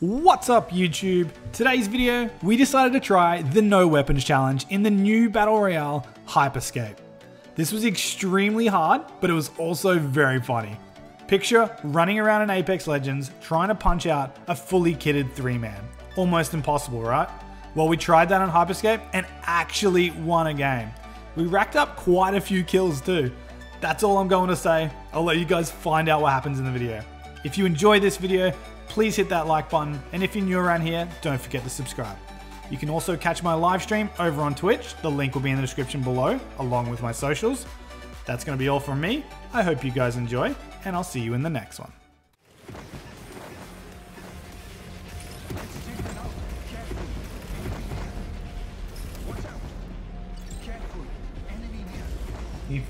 What's up YouTube? Today's video, we decided to try the no weapons challenge in the new battle royale, Hyperscape. This was extremely hard, but it was also very funny. Picture running around in Apex Legends, trying to punch out a fully kitted 3-man. Almost impossible, right? Well, we tried that on Hyperscape and actually won a game. We racked up quite a few kills too. That's all I'm going to say. I'll let you guys find out what happens in the video. If you enjoy this video, please hit that like button, and if you're new around here, don't forget to subscribe. You can also catch my live stream over on Twitch. The link will be in the description below, along with my socials. That's going to be all from me. I hope you guys enjoy, and I'll see you in the next one.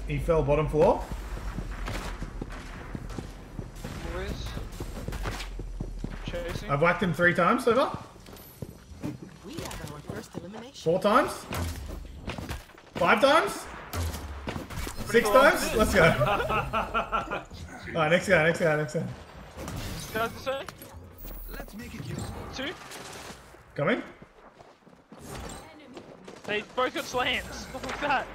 He fell bottom floor. I've whacked him 3 times so far. We have our first elimination. 4 times? 5 times? 6 times? Let's go. Alright, next guy, next guy, next guy. Let's make it useful. 2. Coming? They both got slams. What was that?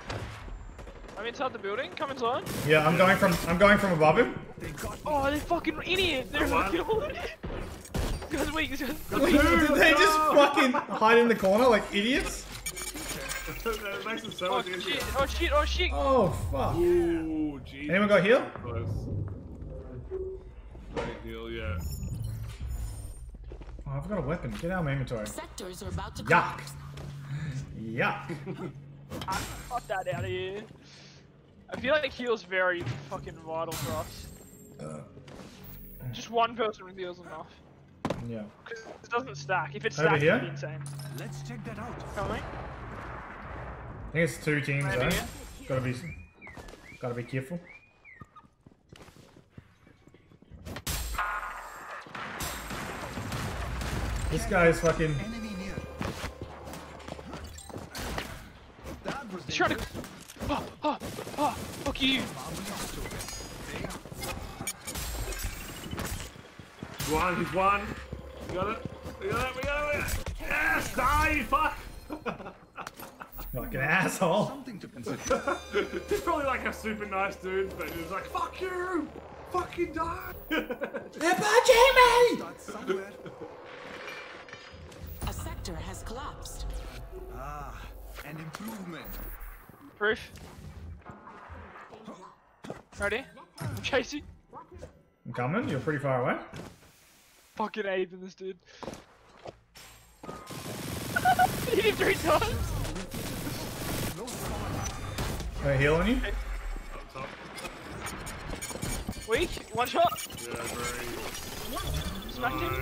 I'm inside the building. Come inside. Yeah, I'm going from above him. Oh, they're fucking idiot. They're fucking all in it. Wait, did they just fucking hide in the corner like idiots? That makes them so easy. Shit. Oh shit, oh shit! Oh fuck. Ooh, geez. Anyone got heal? Close. Heal, yeah. Oh, I've got a weapon. Get out of my inventory. Sectors are about to yuck. Yuck. Fuck that out of here. I feel like heal's very fucking vital for us. Just one person with heal's enough. Yeah. Because it doesn't stack. If it stacks, it'd be insane. Let's check that out. Coming. I think it's 2 teams though. Gotta be careful. This guy is fucking. He's trying to. Oh, oh, oh! Fuck you! He's one. We got it. We got it. Yes! Die! Fuck! Like an asshole. Something to consider. He's probably like a super nice dude, but he was like, fuck you! Fucking die! They're punching me! Somewhere. A sector has collapsed. Ah, an improvement. Proof. Ready? I'm chasing. I'm coming. You're pretty far away. Fucking AIDS in this dude. Hit him 3 times! Can I heal on you? Weak, 1 shot! Yeah, very... Smacked him.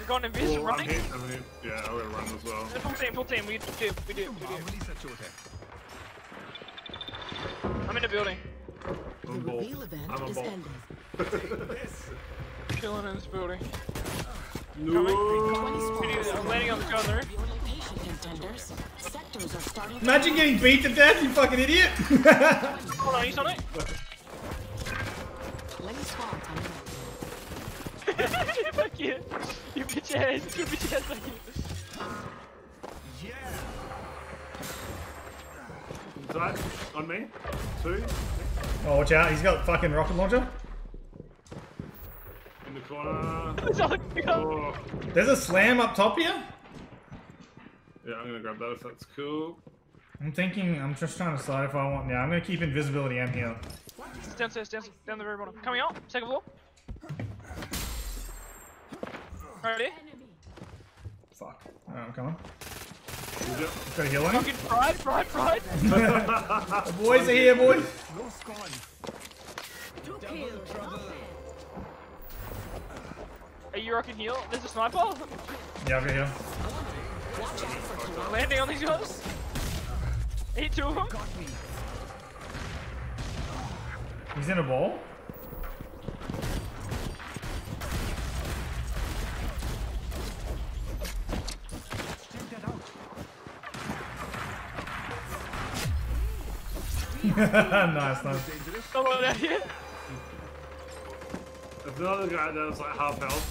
I've gone invisible, running. Yeah, I'm gonna run as well. Full team, we do. I'm in a building. I'm a ball. Killing in this building. No. I'm landing on the corner. Imagine getting beat to death, you fucking idiot! Hold on, he's on it. Fuck you. You bitch ass. You bitch ass. Fuck you. Yeah. Inside. On me. 2. Oh, watch out. He's got fucking rocket launcher. Oh. There's a slam up top here? Yeah, I'm gonna grab that if that's cool. I'm just trying to decide if I want now. I'm gonna keep invisibility and heal. Downstairs, down the very bottom. Coming up, second floor. Ready? Fuck. Alright, I'm coming. Gotta heal on him. Fucking fried. The boys are here, boys. No squad. Are you rocking heal? There's a sniper? Yeah, I've got heal. Landing on these guys? Hit 2 of them? He's in a ball? nice. Someone out here? There's another guy that was like half health.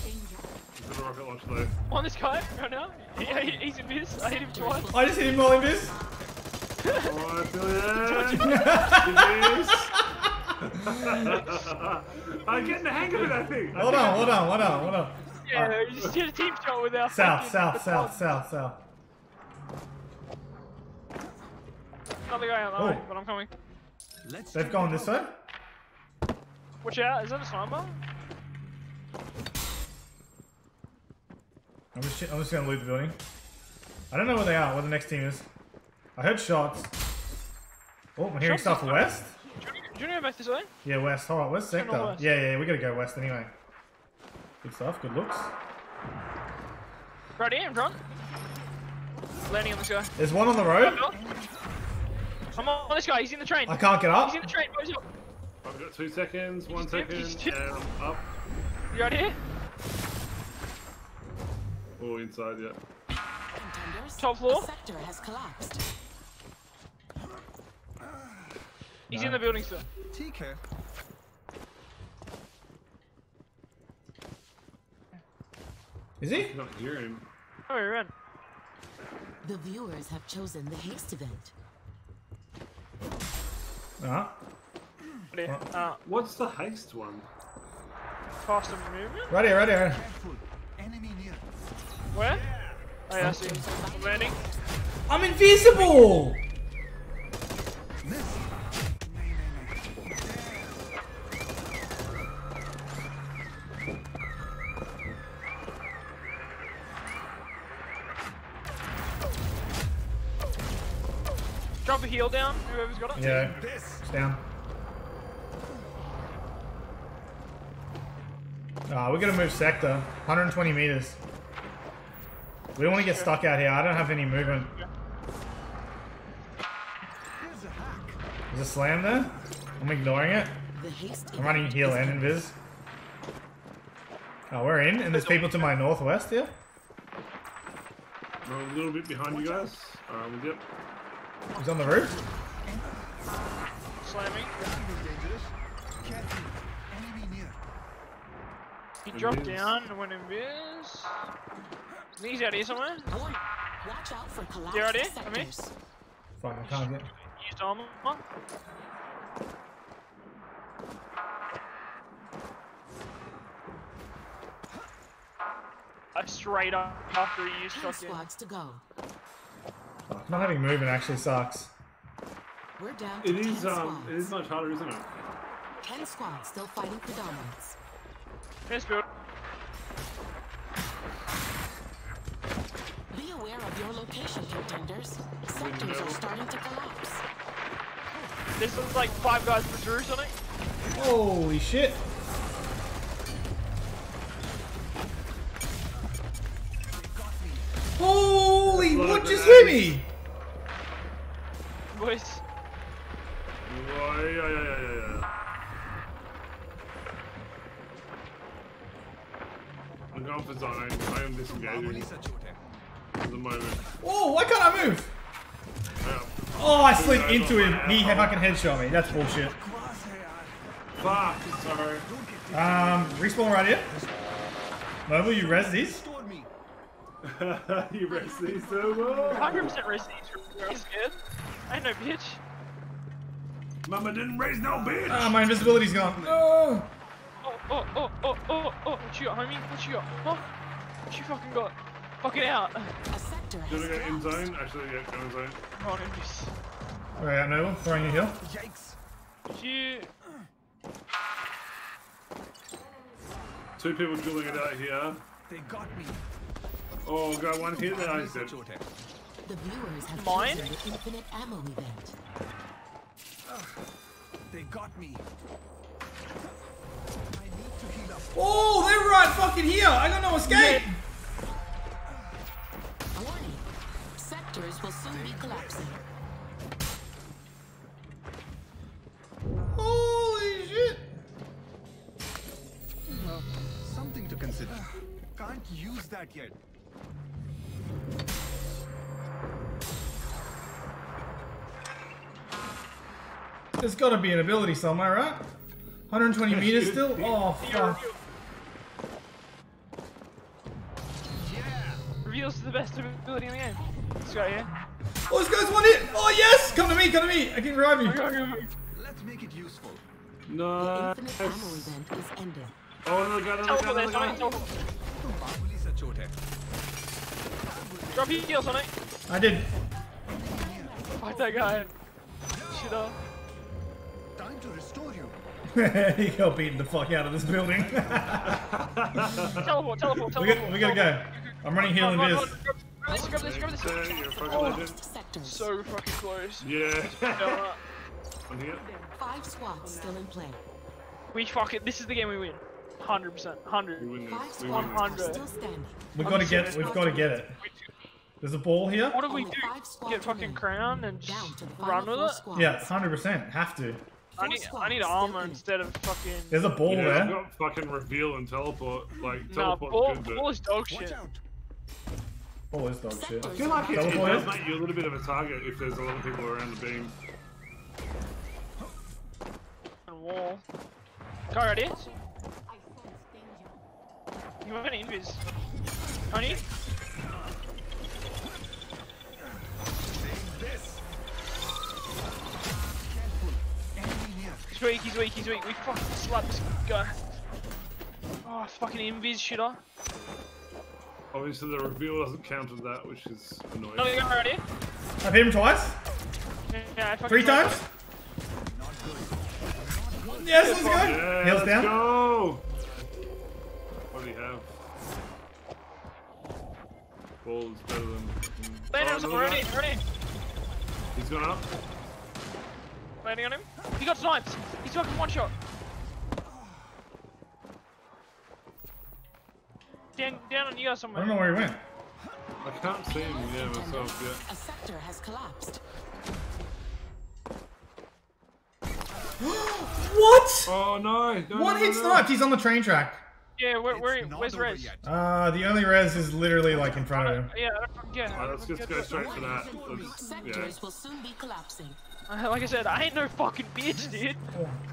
rocket launch though. On this guy right now? He's invis. I hit him twice. I just hit him while invis. Alright, Billy. I'm getting the hang of it, I think. Hold on. Yeah, right. You just did a team shot with our south. Another guy on that way, but I'm coming. They've gone this way. Watch out, is that a sniper? I'm just gonna loot the building. I don't know where they are, where the next team is. I heard shots. Oh, I'm hearing stuff west. Do you know about this way? Yeah, west. Alright, west sector. West. Yeah, we gotta go west anyway. Good stuff, good looks. Right here, I'm drunk. Landing on this guy. There's one on the road. I'm on this guy, he's in the train. I can't get up. He's in the train, boys up. I've got 2 seconds, 1 second, and I'm up. You right here? Oh, inside, yeah. Top floor. The sector has collapsed. He's in the building, sir. TK. Is he? I'm not hearing him. Oh, he ran. The viewers have chosen the haste event. What's the haste one? Fast movement? Right here. Enemy near. Where? Oh, yeah, I see. Landing. I'm invisible! Drop a heal down, whoever's got it. Yeah, it's down. We're gonna move sector. 120 meters. We don't want to get stuck out here. I don't have any movement. There's a slam there. I'm ignoring it. I'm running heal and invis. Oh, we're in, and there's people to my northwest here. We're a little bit behind you guys. Yep. He's on the roof. Slamming. He dropped down and went invis. He's out here somewhere. Watch out for collapse. You out here? I mean. Fuck, I can't get him. Used armor. I straight up after he used shotgun. Squads to go. Fuck, not having movement actually sucks. We're down to 10 squads. It is much harder, isn't it? 10 squads still fighting for dominance. Let's go. Be aware of your location, contenders. Sectors are starting to collapse. This looks like 5 guys for sure, something. Holy shit. Holy, what just hit me? Boys. Yeah. I'm going for zone. I am disengaging at the moment. Oh, why can't I move? Oh, I slid into him. He fucking headshot me. That's bullshit. Fuck, sorry. Respawn right here. Mobile, you res these? You res these so well. 100% res these. He's good. I ain't no bitch. Mama didn't raise no bitch. Ah, my invisibility's gone. No. Oh, what you got, homie? What you got? Huh? What you fucking got? Fuck it out. Did I get in zone? Actually, yeah, go in zone. Come on, Indies. Alright, I'm Noble, throwing you here. Yikes. You... 2 people dueling it out here. They got me. Oh, got one hit there, I said. The viewers have chosen an infinite ammo event. They got me. Oh, they're right fucking here! I got no escape! Warning. Sectors will soon be collapsing. Holy shit! Something to consider. Can't use that yet. There's gotta be an ability somewhere, right? 120 meters still? Oh, fuck. reveals to the best ability in the game. This guy here. Oh, this guy's one hit! Oh, yes! Come to me, come to me! I can revive you. Let's make it useful. No. The infinite ammo event is ended. Oh, another guy, another guy, another guy. Drop heals on it. I did. Fight that guy. Shit up. Time to restore you. He got beaten the fuck out of this building. Teleport, teleport, teleport. We gotta go. I'm running healing this. Grab this, grab this, grab this. Oh, so fucking close. Yeah. I'm here. 5 squads still in play. We fuck it. This is the game we win. 100%. 100. We win this. We win this. We've got to get it. We've got to get it. There's a ball here. What do we do? Get fucking crown and just run with it? Yeah, 100%. Have to. I need armor instead of fucking. There's a ball there. I've got fucking reveal and teleport. Like, teleport. Nah, ball is dog shit. Ball is dog shit. I feel like it does make you a little bit of a target if there's a lot of people around the beam. Wall. Guy right here. You want any invis? Honey? He's weak, he's weak, he's weak. We fucking slapped this guy. Oh, it's fucking invis shooter. Obviously the reveal doesn't count as that, which is annoying. Another guy right here. I've hit him twice. Yeah, 3 times. Yes, let's go! Yeah, heels down. Go. What do you have? Ball is better than... Landing on him, running. He's gone up. Landing on him. He got sniped! He's fucking one shot. Down on you guys somewhere. I don't know where he went. I can't see him there myself yet. A sector has collapsed. What? Oh no! What? He's sniped. He's on the train track. Yeah, where's Rez? The only Rez is literally like in front of him. Yeah, let's just go straight for that. Sectors will soon be collapsing. Like I said, I ain't no fucking bitch, dude.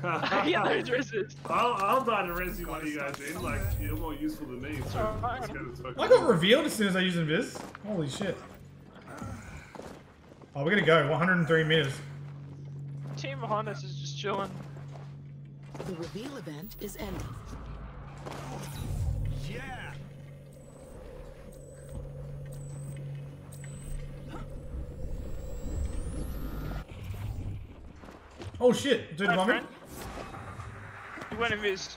I ain't no dresses. I'll die to Rez you one of you guys in. Like, you're more useful than me. So I got revealed as soon as I used Invis. Holy shit. Oh, we're gonna go. 103 meters. The team behind us is just chilling. The reveal event is ending. Yeah. Oh shit, dude, mommy. You went and missed.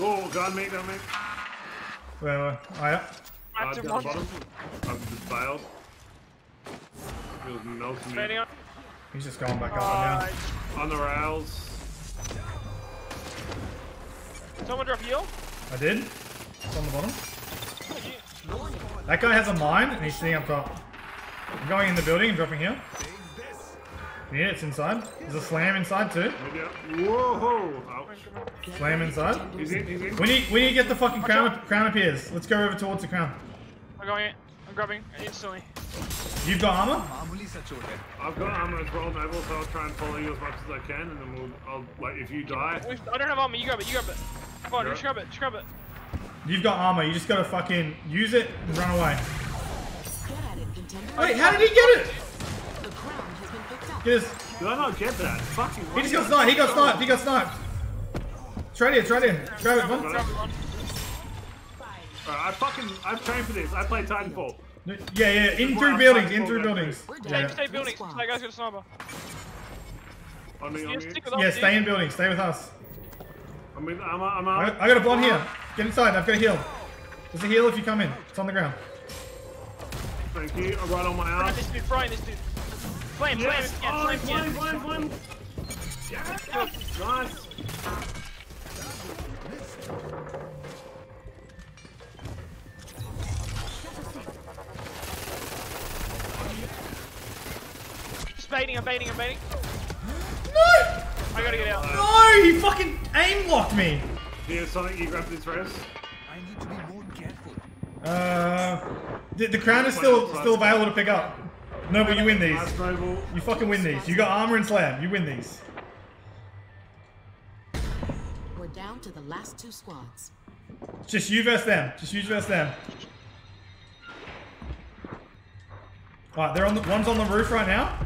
Oh god, mate, no mate. Well, I got the bottom. I've just failed. He's just going back up now. On the rails. Someone drop heal? I did. It's on the bottom. That guy has a mine and he's sitting up top. I'm going in the building and dropping heal. Yeah, it's inside. There's a slam inside too. Whoa! Ouch. Slam inside. He's in. We need to get the fucking crown appears. Let's go over towards the crown. I'm going in. I'm grabbing instantly. You've got armor? I've got armor as well, Noble, so I'll try and follow you as much as I can, and then I'll, like, if you die... I don't have armor, you grab it. Come on, just grab it, You've got armor, you just gotta fucking use it and run away. Wait, how did he get it? Did I not get that? Fucking he just got sniped, he got sniped. Try it. Grab it, man. Alright, I've trained for this. I play Titanfall. Yeah, in through buildings. Stay buildings. That guy's got a sniper. Yeah, stay in buildings. Stay with us. I got a blonde here. Get inside. I've got a heal. There's a heal if you come in. It's on the ground. Thank you. I'm right on my ass. Frying this dude. Flame. Nice. I'm baiting. No! I gotta get out. No! He fucking aim locked me! Yeah, Sonic, you grabbed this res. I need to be more careful. The crown is still available to pick up. No, but you win these. You fucking win these. You got armor and slam. You win these. We're down to the last 2 squads. It's just you versus them. Just you versus them. Alright, they're on the one's on the roof right now.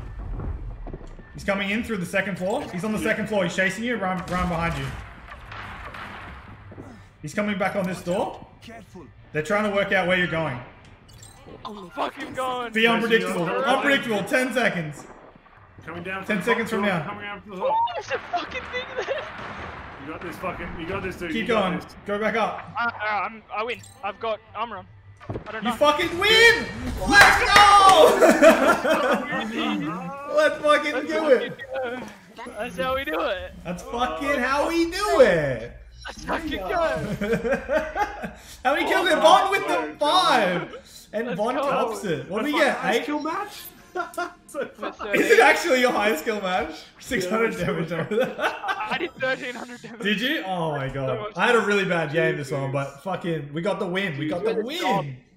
He's coming in through the second floor. He's on the second floor. He's chasing you. Run behind you. He's coming back on this door. They're trying to work out where you're going. I'm fucking going. Be unpredictable. Unpredictable. 10 seconds. Coming down. 10 seconds from now. Coming down from the top. Oh, there's a fucking thing there. You got this fucking. You got this, dude. Keep going. Go back up. I win. I've got Amram. I don't know. You fucking win! Let's go! Let's fucking do it. That's how we do it. That's fucking how we do it. Let's fucking go. How many kills did Vaughn with the 5? And Vaughn tops it. What do we get? 8 kill match? So is it actually your highest kill match? 600 damage over there. I did 1300 damage. Did you? Oh my god. I had a really bad game this one, but fucking, we got the win. We got the win.